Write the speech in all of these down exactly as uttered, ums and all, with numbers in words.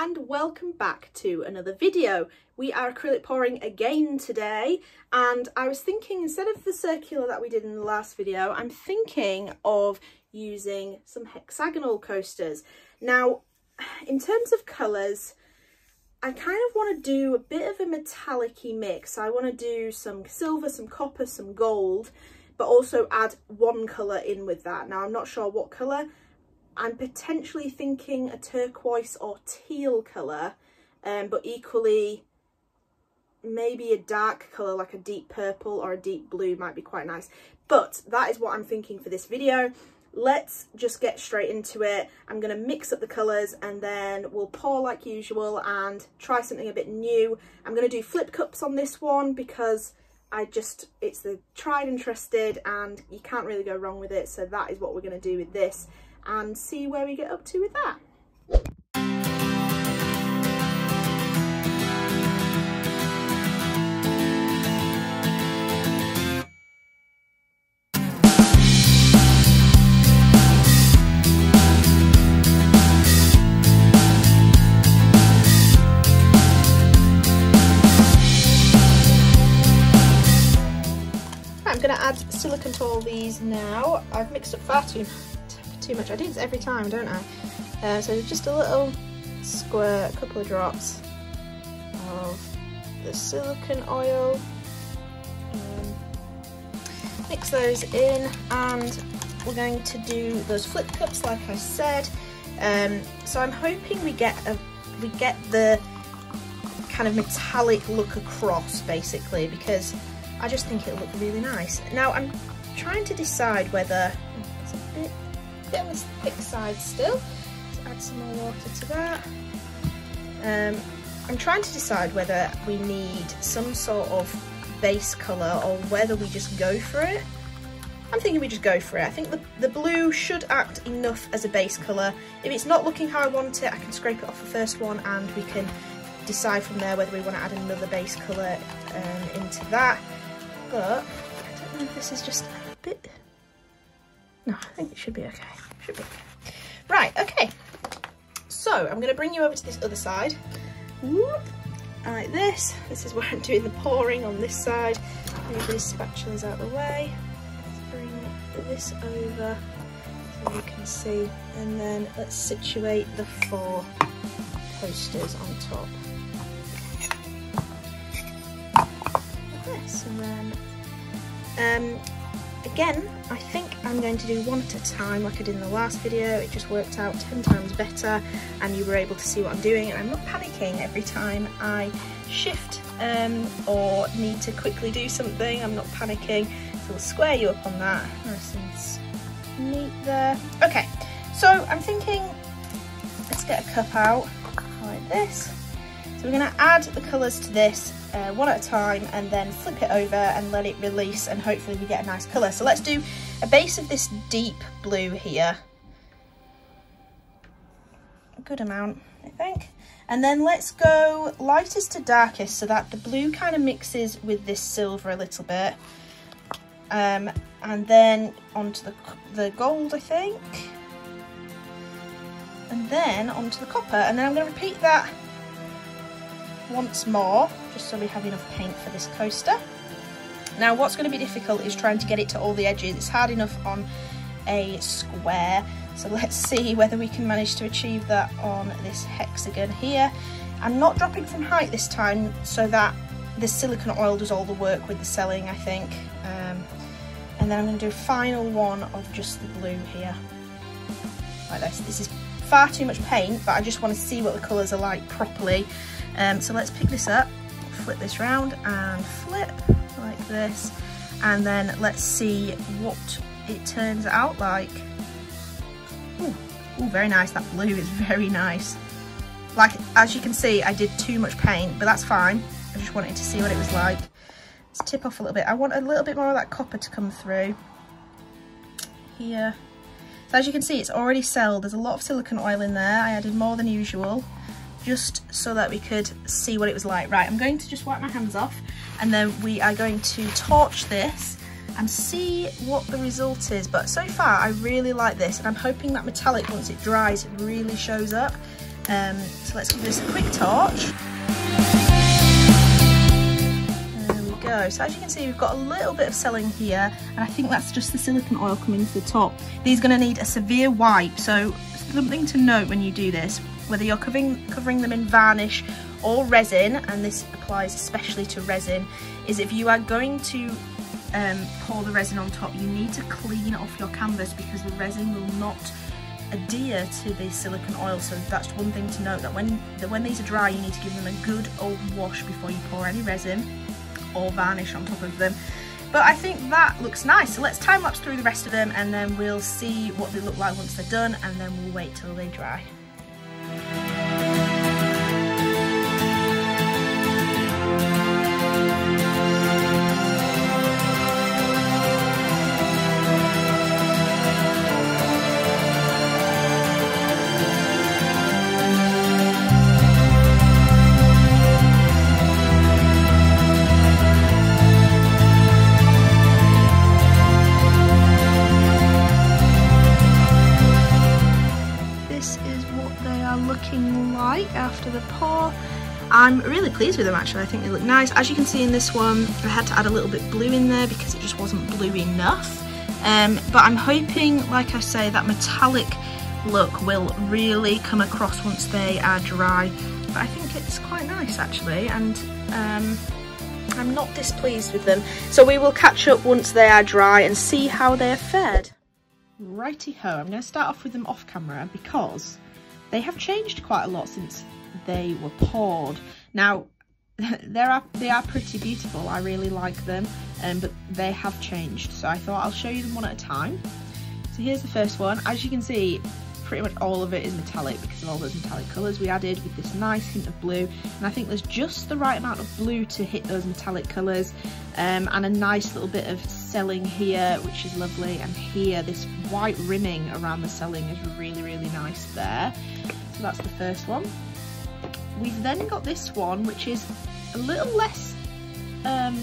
and welcome back to another video. We are acrylic pouring again today, and I was thinking, instead of the circular that we did in the last video, I'm thinking of using some hexagonal coasters. Now, in terms of colours, I kind of want to do a bit of a metallic-y mix. I want to do some silver, some copper, some gold, but also add one colour in with that. Now, I'm not sure what colour. I'm potentially thinking a turquoise or teal colour, um, but equally maybe a dark colour like a deep purple or a deep blue might be quite nice. But that is what I'm thinking for this video. Let's just get straight into it. I'm going to mix up the colours and then we'll pour like usual and try something a bit new. I'm going to do flip cups on this one because I just, it's the tried and trusted and you can't really go wrong with it. So that is what we're going to do with this, and see where we get up to with that. Right, I'm going to add silicone to all these now. I've mixed up far too much. Too much. I do this every time, don't I? Uh, so just a little squirt, a couple of drops of the silicone oil. Um, mix those in, and we're going to do those flip cups, like I said. Um, so I'm hoping we get a we get the kind of metallic look across, basically, because I just think it'll look really nice. Now I'm trying to decide whether it's a bit. Bit on the thick side still. Let's add some more water to that. Um, I'm trying to decide whether we need some sort of base colour or whether we just go for it. I'm thinking we just go for it. I think the, the blue should act enough as a base colour. If it's not looking how I want it, I can scrape it off the first one and we can decide from there whether we want to add another base colour um, into that. But I don't know if this is just a bit... No, I think it should be okay. Should be okay. Right, okay. So I'm going to bring you over to this other side. Whoop, like this. This is where I'm doing the pouring on this side. Move this spatula's out of the way. Let's bring this over so you can see. And then let's situate the four coasters on top. Like this, and then. Um, Again, I think I'm going to do one at a time like I did in the last video. It just worked out ten times better and you were able to see what I'm doing, and I'm not panicking every time I shift um, or need to quickly do something. I'm not panicking, so we'll square you up on that. Nice and neat there. Okay, so I'm thinking let's get a cup out like this. So we're going to add the colours to this uh, one at a time and then flip it over and let it release, and hopefully we get a nice colour. So let's do a base of this deep blue here. A good amount, I think. And then let's go lightest to darkest so that the blue kind of mixes with this silver a little bit. Um, and then onto the, the gold, I think. And then onto the copper. And then I'm going to repeat that once more, just so we have enough paint for this coaster. Now what's going to be difficult is trying to get it to all the edges. It's hard enough on a square, so let's see whether we can manage to achieve that on this hexagon here. I'm not dropping from height this time so that the silicone oil does all the work with the selling, I think. Um, and then I'm going to do a final one of just the blue here, like this. This is far too much paint, but I just want to see what the colours are like properly. Um, so let's pick this up, flip this round and flip like this, and then let's see what it turns out like. Ooh, ooh, very nice. That blue is very nice. Like, as you can see, I did too much paint, but that's fine. I just wanted to see what it was like. Let's tip off a little bit. I want a little bit more of that copper to come through here. So as you can see, it's already selled. There's a lot of silicone oil in there. I added more than usual, just so that we could see what it was like. Right, I'm going to just wipe my hands off and then we are going to torch this and see what the result is. But so far I really like this, and I'm hoping that metallic, once it dries, really shows up. Um, so let's give this a quick torch. There we go. So as you can see, we've got a little bit of selling here, and I think that's just the silicone oil coming to the top. These are going to need a severe wipe, so something to note when you do this, whether you're covering, covering them in varnish or resin, and this applies especially to resin, is if you are going to um, pour the resin on top, you need to clean off your canvas because the resin will not adhere to the silicone oil. So that's one thing to note, that when, that when these are dry, you need to give them a good old wash before you pour any resin or varnish on top of them. But I think that looks nice, so let's time lapse through the rest of them and then we'll see what they look like once they're done, and then we'll wait till they dry. After the pour, I'm really pleased with them actually. I think they look nice. As you can see in this one, I had to add a little bit blue in there because it just wasn't blue enough, um, but I'm hoping, like I say, that metallic look will really come across once they are dry. But I think it's quite nice actually, and um, I'm not displeased with them, so we will catch up once they are dry and see how they're fared. Righty ho, I'm going to start off with them off camera because they have changed quite a lot since they were poured. Now, they are, they are pretty beautiful, I really like them, um, but they have changed. So I thought I'll show you them one at a time. So here's the first one. As you can see, pretty much all of it is metallic because of all those metallic colours we added with this nice hint of blue. And I think there's just the right amount of blue to hit those metallic colours, um, and a nice little bit of selling here, which is lovely, and here this white rimming around the selling is really, really nice there. So that's the first one. We've then got this one, which is a little less um,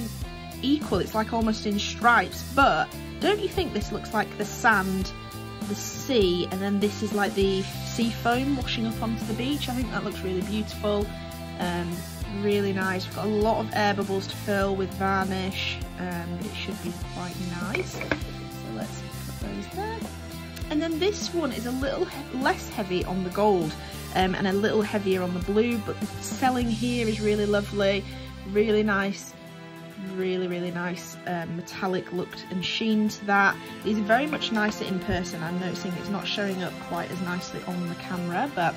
equal. It's like almost in stripes, but don't you think this looks like the sand, the sea, and then this is like the sea foam washing up onto the beach? I think that looks really beautiful, um, really nice. We've got a lot of air bubbles to fill with varnish, and um, it should be quite nice. So let's put those there. And then this one is a little he less heavy on the gold, um, and a little heavier on the blue, but the selling here is really lovely, really nice, really really nice um, metallic look and sheen to that. These are very much nicer in person. I'm noticing it's not showing up quite as nicely on the camera, but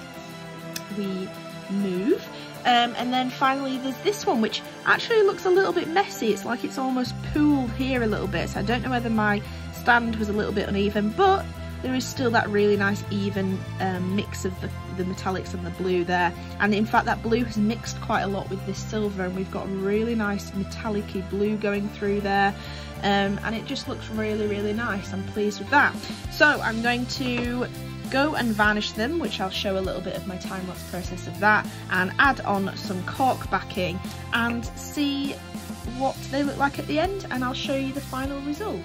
we move. Um, and then finally there's this one, which actually looks a little bit messy. It's like it's almost pooled here a little bit, so I don't know whether my stand was a little bit uneven, but there is still that really nice even um, mix of the, the metallics and the blue there. And in fact that blue has mixed quite a lot with this silver, and we've got a really nice metallic-y blue going through there, um, and it just looks really really nice. I'm pleased with that. So I'm going to go and varnish them, which I'll show a little bit of my time-lapse process of that, and add on some cork backing and see what they look like at the end, and I'll show you the final result.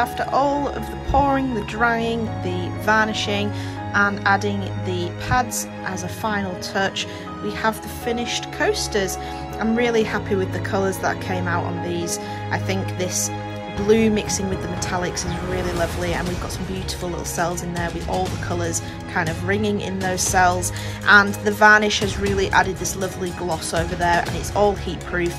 after all of the pouring, the drying, the varnishing and adding the pads as a final touch, we have the finished coasters. I'm really happy with the colours that came out on these. I think this blue mixing with the metallics is really lovely, and we've got some beautiful little cells in there with all the colours kind of ringing in those cells, and the varnish has really added this lovely gloss over there, and it's all heat proof,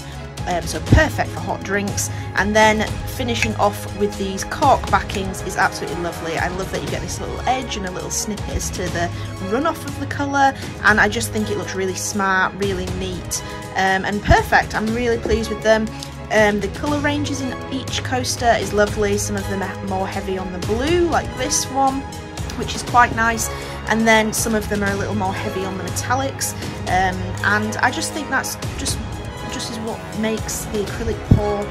um, so perfect for hot drinks. And then finishing off with these cork backings is absolutely lovely. I love that you get this little edge and a little snippet as to the runoff of the colour, and I just think it looks really smart, really neat, um, and perfect. I'm really pleased with them. Um, the colour ranges in each coaster is lovely. Some of them are more heavy on the blue, like this one, which is quite nice, and then some of them are a little more heavy on the metallics, um, and I just think that's just just is what makes the acrylic pour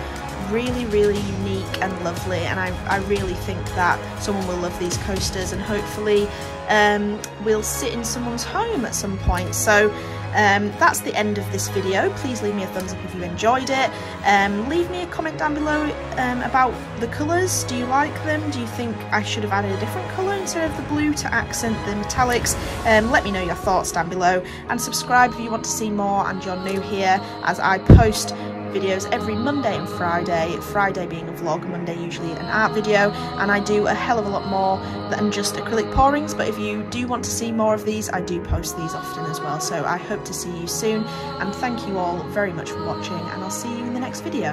really, really unique and lovely, and I, I really think that someone will love these coasters, and hopefully um, we'll sit in someone's home at some point. So Um, that's the end of this video. Please leave me a thumbs up if you enjoyed it. Um, leave me a comment down below um, about the colours. Do you like them? Do you think I should have added a different colour instead of the blue to accent the metallics? Um, let me know your thoughts down below, and subscribe if you want to see more and you're new here, as I post videos every Monday and Friday, Friday being a vlog, Monday usually an art video, and I do a hell of a lot more than just acrylic pourings, but if you do want to see more of these, I do post these often as well. So I hope to see you soon, and thank you all very much for watching, and I'll see you in the next video.